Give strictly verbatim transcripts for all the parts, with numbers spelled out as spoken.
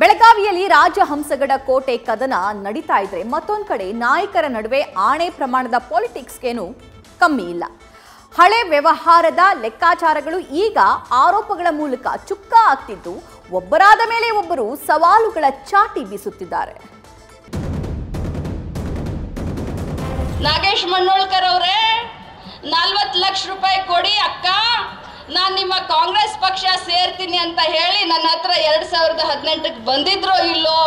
ಬೆಳಗಾವಿಯಲ್ಲಿ ರಾಜಹಂಸಗಡ ಕೋಟೆ ಕದನ ನಡೀತಾ ಇದ್ರೆ ಮತ್ತೊಂದು ಕಡೆ ನಾಯಕರ ನಡುವೆ ಆಣೆ ಪ್ರಮಾಣದ ಪೊಲಿಟಿಕ್ಸ್ ಏನು ಕಮ್ಮಿ ಇಲ್ಲ. ಹಳೆ ವ್ಯವಹಾರದ ಲೆಕ್ಕಾಚಾರಗಳು ಈಗ ಆರೋಪಗಳ ಮೂಲಕ ಚುಕ್ಕ ಆಗ್ತಿದ್ದು ಒಬ್ಬರಾದ ಮೇಲೆ ಒಬ್ಬರು ಸವಾಲುಗಳ ಚಾಟಿ ಬೀಸುತ್ತಿದ್ದಾರೆ. ನಾಗೇಶ್ ಮಣ್ಣೋಳ್ಕರ್ ಅವರೇ ನಲವತ್ತು ಲಕ್ಷ ರೂಪಾಯಿ ಕೊಡಿ ಅಕ್ಕ, ನಾನು ನಿಮ್ಮ ಕಾಂಗ್ರೆಸ್ ಪಕ್ಷ ಸೇರ್ತೀನಿ ಅಂತ ಹೇಳಿ ನನ್ನ ಹತ್ರ ಎರಡು ಸಾವಿರದ ಹದಿನೆಂಟಕ್ಕೆ ಬಂದಿದ್ರೋ ಇಲ್ಲೋ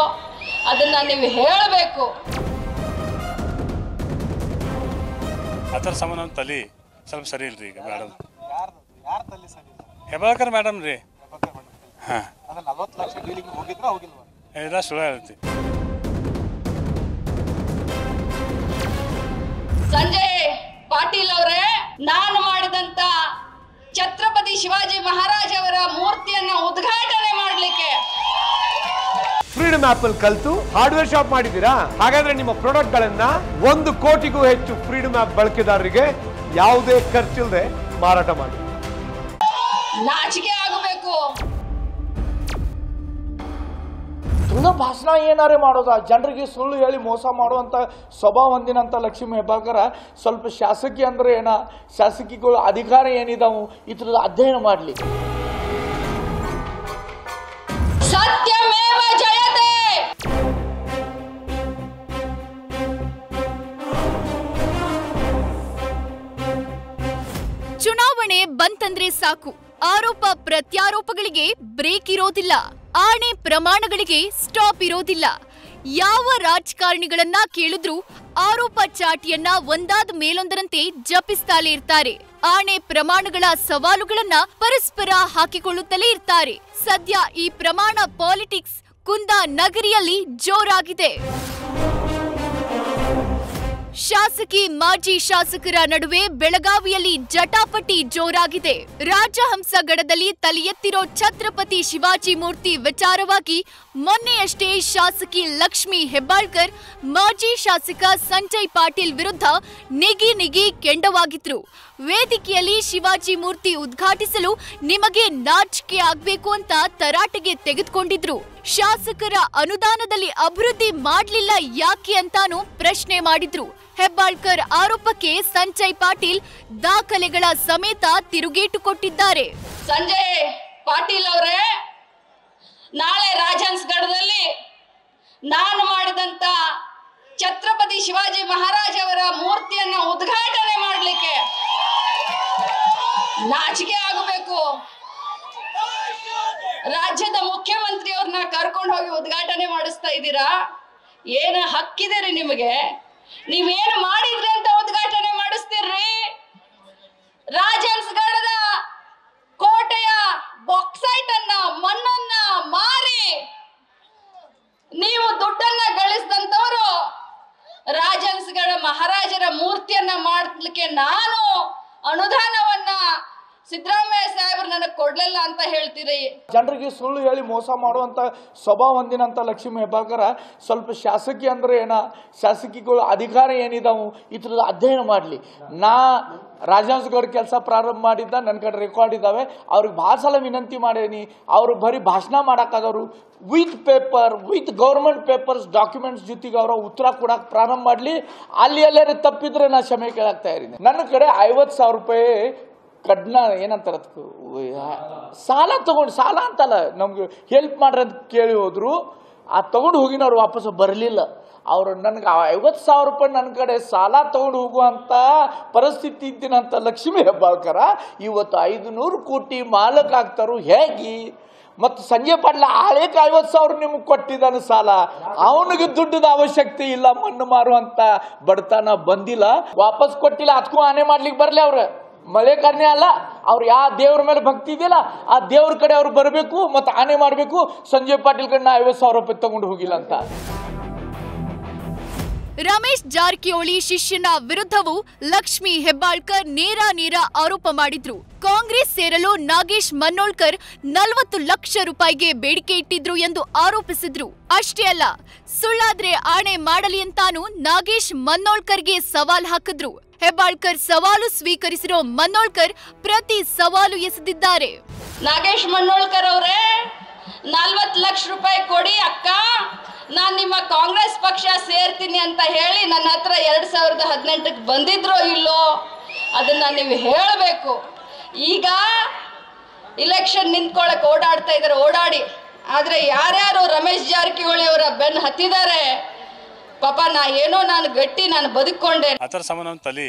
ಅದನ್ನ ನೀವು ಹೇಳಬೇಕು. ಅದರ ಸಂಬಂಧ ತಲೆ ಸ್ವಲ್ಪ ಸರಿ ಇಲ್ಲ ರೀ. ಈಗ ಮೇಡಮ್ ಯಾರು ಯಾರು ತಲೆ ಸರಿ ಇಲ್ಲ? ಹೆಬ್ಬಾಳ್ಕರ್ ಮೇಡಮ್ ರೀ. ಹಾ, ಅದು ನಲವತ್ತು ಲಕ್ಷ ಡೀಲಿಂಗ್ ಹೋಗಿದ್ರೋ ಹೋಗಿಲ್ವಾ ಎಲ್ಲ ಸುಳ್ಳು ಹೇಳ್ತಿ. ಸಂಜಯ್ ಪಾಟೀಲ್ ಅವರೇ, ನಾನು ಮಾಡಿದಂತ ಛತ್ರಪತಿ ಶಿವಾಜಿ ಮಹಾರಾಜ್ ಅವರ ಮೂರ್ತಿಯನ್ನು ಉದ್ಘಾಟನೆ ಮಾಡಲಿಕ್ಕೆ ಫ್ರೀಡಮ್ ಆಪ್ ಅಲ್ಲಿ ಕಲಿತು ಹಾರ್ಡ್ವೇರ್ ಶಾಪ್ ಮಾಡಿದೀರಾ. ಹಾಗಾದ್ರೆ ನಿಮ್ಮ ಪ್ರಾಡಕ್ಟ್ ಗಳನ್ನ ಒಂದು ಕೋಟಿಗೂ ಹೆಚ್ಚು ಫ್ರೀಡಮ್ ಆಪ್ ಬಳಕೆದಾರರಿಗೆ ಯಾವುದೇ ಖರ್ಚಿಲ್ಲದೆ ಮಾರಾಟ ಮಾಡಿ. ನಾಚಿಕೆ ಆಗಬೇಕು. ಸುಳ್ಳು ಭಾಷಣ ಏನಾರೇ ಮಾಡೋದ, ಜನರಿಗೆ ಸುಳ್ಳು ಹೇಳಿ ಮೋಸ ಮಾಡುವಂಥ ಸ್ವಭಾವ ಹೊಂದಿನಂಥ ಲಕ್ಷ್ಮೀ ಹೆಬ್ಬಾಳ್ಕರ ಸ್ವಲ್ಪ ಶಾಸಕಿ ಅಂದರೆ ಏನ, ಶಾಸಕಿಗಳು ಅಧಿಕಾರ ಏನಿದಾವು ಈ ಥರದ ಅಧ್ಯಯನ ಮಾಡಲಿ. ಸತ್ಯಮೇವ ಜಯತೆ. ಚುನಾವಣೆ ಬಂತಂದ್ರೆ ಸಾಕು, ಆರೋಪ ಪ್ರತ್ಯಾರೋಪಗಳಿಗೆ ಬ್ರೇಕ್ ಇರೋದಿಲ್ಲ, ಆಣೆ ಪ್ರಮಾಣಗಳಿಗೆ ಸ್ಟಾಪ್ ಇರೋದಿಲ್ಲ. ಯಾವ ರಾಜಕಾರಣಿಗಳನ್ನ ಕೇಳಿದ್ರು ಆರೋಪ ಚಾಟಿಯನ್ನ ಒಂದಾದ ಮೇಲೊಂದರಂತೆ ಜಪಿಸ್ತಾಲೇ ಇರ್ತಾರೆ. ಆಣೆ ಪ್ರಮಾಣಗಳ ಸವಾಲುಗಳನ್ನ ಪರಸ್ಪರ ಹಾಕಿಕೊಳ್ಳುತ್ತಲೇ ಇರ್ತಾರೆ. ಸದ್ಯ ಈ ಪ್ರಮಾಣ ಪಾಲಿಟಿಕ್ಸ್ ಕುಂದಾ ನಗರಿಯಲ್ಲಿ ಜೋರಾಗಿದೆ. ಶಾಸಕಿ ಮಾಜಿ ಶಾಸಕರ ನಡುವೆ ಬೆಳಗಾವಿಯಲ್ಲಿ ಜಟಾಪಟಿ ಜೋರಾಗಿದೆ. ರಾಜಹಂಸಗಡದಲ್ಲಿ ತಲೆ ಎತ್ತಿರೋ ಛತ್ರಪತಿ ಶಿವಾಜಿ ಮೂರ್ತಿ ವಿಚಾರವಾಗಿ ಮೊನ್ನೆಯಷ್ಟೇ ಶಾಸಕಿ ಲಕ್ಷ್ಮಿ ಹೆಬ್ಬಾಳ್ಕರ್ ಮಾಜಿ ಶಾಸಕ ಸಂಜಯ್ ಪಾಟೀಲ್ ವಿರುದ್ಧ ನೆಗಿ ನೆಗಿ ಕೆಂಡವಾಗಿದ್ರು. ವೇದಿಕೆಯಲ್ಲಿ ಶಿವಾಜಿ ಮೂರ್ತಿ ಉದ್ಘಾಟಿಸಲು ನಿಮಗೆ ನಾಚಿಕೆ ಆಗ್ಬೇಕು ಅಂತ ತರಾಟೆಗೆ ತೆಗೆದುಕೊಂಡಿದ್ರು. ಶಾಸಕರ ಅನುದಾನದಲ್ಲಿ ಅಭಿವೃದ್ಧಿ ಮಾಡಲಿಲ್ಲ ಯಾಕೆ ಅಂತಾನೂ ಪ್ರಶ್ನೆ ಮಾಡಿದ್ರು. ಹೆಬ್ಬಾಳ್ಕರ್ ಆರೋಪಕ್ಕೆ ಸಂಜಯ್ ಪಾಟೀಲ್ ದಾಖಲೆಗಳ ಸಮೇತ ತಿರುಗೇಟು ಕೊಟ್ಟಿದ್ದಾರೆ. ಸಂಜಯ್ ಪಾಟೀಲ್ ಅವರೇ, ನಾಳೆ ರಾಜಹಂಸಗಡದಲ್ಲಿ ನಾನು ಮಾಡಿದಂತ ಛತ್ರಪತಿ ಶಿವಾಜಿ ಮಹಾರಾಜ್ ಅವರ ಮೂರ್ತಿಯನ್ನು ಉದ್ಘಾಟನೆ ಮಾಡಲಿಕ್ಕೆ ನಾಚಿಕೆ ಆಗಬೇಕು. ರಾಜ್ಯದ ಮುಖ್ಯಮಂತ್ರಿ ಅವ್ರನ್ನ ಕರ್ಕೊಂಡು ಹೋಗಿ ಉದ್ಘಾಟನೆ ಮಾಡಿಸ್ತಾ ಇದ್ದೀರಾ? ಏನ ಹಕ್ಕಿದೀರಿ ನಿಮಗೆ? ನೀವೇನು ಮಾಡಿದ್ರಿ ಅಂತ ಉದ್ಘಾಟನೆ ಮಾಡಿಸ್ತೀರ್ರಿ? ರಾಜಹಂಸಗಡದ ಕೋಟೆಯ ಬಾಕ್ಸೈಟ್ ಅನ್ನ ಮಣ್ಣನ್ನ ಮಾರಿ ನೀವು ದುಡ್ಡನ್ನ ಗಳಿಸಿದಂತವರು ರಾಜಹಂಸಗಡ ಮಹಾರಾಜರ ಮೂರ್ತಿಯನ್ನ ಮಾಡಲಿಕ್ಕೆ ನಾನು ಅನುದಾನವನ್ನ ಸಿದ್ದರಾಮಯ್ಯ ಸಾಹೇಬರು ನನಗೆ ಕೊಡ್ಲಿಲ್ಲ ಅಂತ ಹೇಳ್ತೀರಿ. ಜನರಿಗೆ ಸುಳ್ಳು ಹೇಳಿ ಮೋಸ ಮಾಡುವಂಥ ಸ್ವಭಾವ ಹೊಂದಿನಂಥ ಲಕ್ಷ್ಮೀ ಹೆಬ್ಬಾಳ್ಕರ ಸ್ವಲ್ಪ ಶಾಸಕಿ ಅಂದರೆ ಏನ, ಶಾಸಕಿಗಳು ಅಧಿಕಾರ ಏನಿದಾವು ಈ ಥರದ ಅಧ್ಯಯನ ಮಾಡಲಿ. ನಾ ರಾಜಹಂಸಗೌಡ ಕೆಲಸ ಪ್ರಾರಂಭ ಮಾಡಿದ್ದ ನನ್ನ ಕಡೆ ರೆಕಾರ್ಡ್ ಇದ್ದಾವೆ. ಅವ್ರಿಗೆ ಭಾಳ ಸಲ ವಿನಂತಿ ಮಾಡೇನಿ, ಅವರು ಬರೀ ಭಾಷಣ ಮಾಡೋಕ್ಕಾಗವರು with paper, with government papers documents ಜೊತೆಗೆ ಅವರ ಉತ್ತರ ಕೊಡಕ್ಕೆ ಪ್ರಾರಂಭ ಮಾಡಲಿ. ಅಲ್ಲಿ ಎಲ್ಲರೂ ತಪ್ಪಿದ್ರೆ ನಾ ಕ್ಷಮೆ ಕೇಳಾಗ್ತಾ ಇದ್ದೀನಿ. ನನ್ನ ಕಡೆ ಐವತ್ತು ಸಾವಿರ ರೂಪಾಯಿ ಕಡ್ನ ಏನಂತಾರೆ ಅದಕ್ಕೂ ಸಾಲ ತಗೊಂಡು, ಸಾಲ ಅಂತಲ್ಲ, ನಮ್ಗೆ ಹೆಲ್ಪ್ ಮಾಡ್ರಿ ಅಂತ ಕೇಳಿ ಹೋದ್ರು. ಆ ತೊಗೊಂಡು ಹೋಗಿನವ್ರು ವಾಪಸ್ಸು ಬರಲಿಲ್ಲ. ಅವರು ನನಗೆ ಐವತ್ತು ಸಾವಿರ ರೂಪಾಯಿ ನನ್ನ ಕಡೆ ಸಾಲ ತೊಗೊಂಡು ಹೋಗುವಂಥ ಪರಿಸ್ಥಿತಿ ಇದ್ದಿನಂಥ ಲಕ್ಷ್ಮೀ ಹೆಬ್ಬಾಳ್ಕರ ಇವತ್ತು ಐದು ನೂರು ಕೋಟಿ ಮಾಲಕಾಗ್ತಾರು ಹೇಗೆ? ಮತ್ತು ಸಂಜಯ್ ಪಾಟೀಲ್ ಆಳಕ್ಕೆ ಐವತ್ತು ಸಾವಿರ ನಿಮಗೆ ಕೊಟ್ಟಿದ್ದಾನೆ ಸಾಲ, ಅವನಿಗೆ ದುಡ್ಡದ ಅವಶ್ಯಕತೆ ಇಲ್ಲ, ಮಣ್ಣು ಮಾರುವಂಥ ಬಡತನ ಬಂದಿಲ್ಲ, ವಾಪಸ್ ಕೊಟ್ಟಿಲ್ಲ. ಅದಕ್ಕೂ ಆನೆ ಮಾಡ್ಲಿಕ್ಕೆ ಬರಲಿ. ಅವ್ರು ಮಳೆ ಕಾರಣ ಅಲ್ಲ, ಅವ್ರು ಯಾವ ದೇವ್ರ ಮೇಲೆ ಭಕ್ತಿ ಇದೆಯಲ್ಲ ಆ ದೇವ್ರ ಕಡೆ ಅವ್ರು ಬರಬೇಕು ಮತ್ತು ಆನೆ ಮಾಡಬೇಕು. ಸಂಜಯ್ ಪಾಟೀಲ್ ಕಡೆ ನಾ ಐವತ್ತು ಸಾವಿರ ರೂಪಾಯಿ ತಗೊಂಡು ಹೋಗಿಲ್ಲ ಅಂತ. ರಮೇಶ್ ಜಾರಕಿಹೊಳಿ ಶಿಷ್ಯನ ವಿರುದ್ಧವೂ ಲಕ್ಷ್ಮಿ ಹೆಬ್ಬಾಳ್ಕರ್ ನೇರ ನೇರ ಆರೋಪ ಮಾಡಿದ್ರು. ಕಾಂಗ್ರೆಸ್ ಸೇರಲು ನಾಗೇಶ್ ಮಣ್ಣೋಳ್ಕರ್ ನಲವತ್ತು ಲಕ್ಷ ರೂಪಾಯಿಗೆ ಬೇಡಿಕೆ ಇಟ್ಟಿದ್ರು ಎಂದು ಆರೋಪಿಸಿದ್ರು. ಅಷ್ಟೇ ಅಲ್ಲ, ಸುಳ್ಳಾದ್ರೆ ಆಣೆ ಮಾಡಲಿ ಅಂತಾನು ನಾಗೇಶ್ ಮಣ್ಣೋಳ್ಕರ್ಗೆ ಸವಾಲ್ ಹಾಕಿದ್ರು. ಹೆಬ್ಬಾಳ್ಕರ್ ಸವಾಲು ಸ್ವೀಕರಿಸಿರೋ ಮಣ್ಣೋಳ್ಕರ್ ಪ್ರತಿ ಸವಾಲು ಎಸೆದಿದ್ದಾರೆ. ನಾಗೇಶ್ ಮಣ್ಣೋಳ್ಕರ್ ಅವರೇ, ನಲವತ್ತು ಲಕ್ಷ ರೂಪಾಯಿ ಕೊಡಿ ಅಕ್ಕ, ನಾನು ನಿಮ್ಮ ಕಾಂಗ್ರೆಸ್ ಪಕ್ಷ ಸೇರ್ತೀನಿ ಅಂತ ಹೇಳಿ ನನ್ನ ಹತ್ರ ಎರಡು ಸಾವಿರದ ಹದಿನೆಂಟಕ್ಕೆ ಬಂದಿದ್ರೋ ಇಲ್ಲೋ ಅದನ್ನ ನೀವು ಹೇಳಬೇಕು. ಈಗ ಇಲೆಕ್ಷನ್ ನಿಂತ್ಕೊಳ್ಳಕ್ಕೆ ಓಡಾಡ್ತಾ ಇದ್ದಾರೆ, ಓಡಾಡಿ. ಆದರೆ ಯಾರ್ಯಾರು ರಮೇಶ್ ಜಾರಕಿಹೊಳಿ ಅವರ ಬೆನ್ನು ಹತ್ತಿದ್ದಾರೆ ಪಾಪ, ನಾ ಏನೋ ನಾನು ಗಟ್ಟಿ ನಾನು ಬದುಕೊಂಡೆ. ಆ ಥರ ಸಮ ನಮ್ಮ ತಲೆ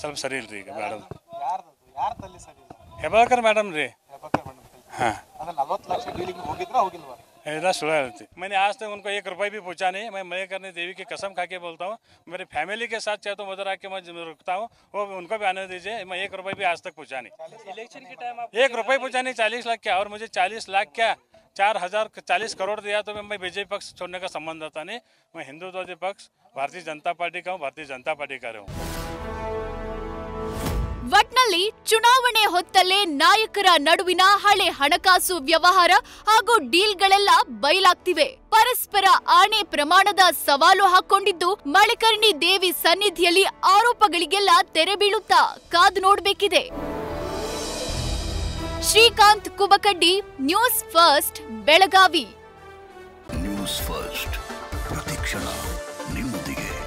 ಸ್ವಲ್ಪ ಸರಿ ಇಲ್ರಿ ಈಗ ಮೇಡಮ್. ಯಾರ ತಲೆ ಸರಿ ಇಲ್ಲ? ಹೆಬ್ಬಾಳ್ಕರ್ ಮೇಡಮ್ ರೀ. ಹೆಬ್ಬಾಳ್ಕರ್ ಮೇಡಮ್ ಹಾಂ, ಅದ ನಲವತ್ತು ಲಕ್ಷ ಡೀಲಿಂಗ್ ಹೋಗಿದ್ರೆ ಹೋಗಿಲ್ವಾ? इतना सुना रहती। मैंने आज तक उनको एक रुपये भी पूछा नहीं। मैं मैं करने देवी की कसम खा के बोलता हूँ, मेरे फैमिली के साथ चाहे तो मदर आके मैं रुकता हूँ, वो उनको भी आने दीजिए। मैं एक रुपये भी आज तक पूछा नहीं, इलेक्शन के टाइम आप एक रुपये पूछा नहीं। चालीस लाख क्या, और मुझे चालीस लाख क्या चार हज़ार चालीस करोड़ दिया तो मैं बीजेपी पक्ष छोड़ने का संबंध आता नहीं। मैं हिंदुत्ववादी पक्ष भारतीय जनता पार्टी का हूँ, भारतीय जनता पार्टी का रहूँ। ಒಟ್ಟಿನಲ್ಲಿ ಚುನಾವಣೆ ಹೊತ್ತಲ್ಲೇ ನಾಯಕರ ನಡುವಿನ ಹಳೆ ಹಣಕಾಸು ವ್ಯವಹಾರ ಹಾಗೂ ಡೀಲ್ಗಳೆಲ್ಲ ಬಯಲಾಗ್ತಿವೆ. ಪರಸ್ಪರ ಆಣೆ ಪ್ರಮಾಣದ ಸವಾಲು ಹಾಕೊಂಡಿದ್ದು ಮಳೆಕರ್ಣಿ ದೇವಿ ಸನ್ನಿಧಿಯಲ್ಲಿ ಆರೋಪಗಳಿಗೆಲ್ಲ ತೆರೆ ಬೀಳುತ್ತಾ ಕಾದು ನೋಡಬೇಕಿದೆ. Srikanth Kubakaddi, news first, Belagavi. News first, ಪ್ರತಿಕ್ಷಣ ನಿಮ್ಮೊಂದಿಗೆ.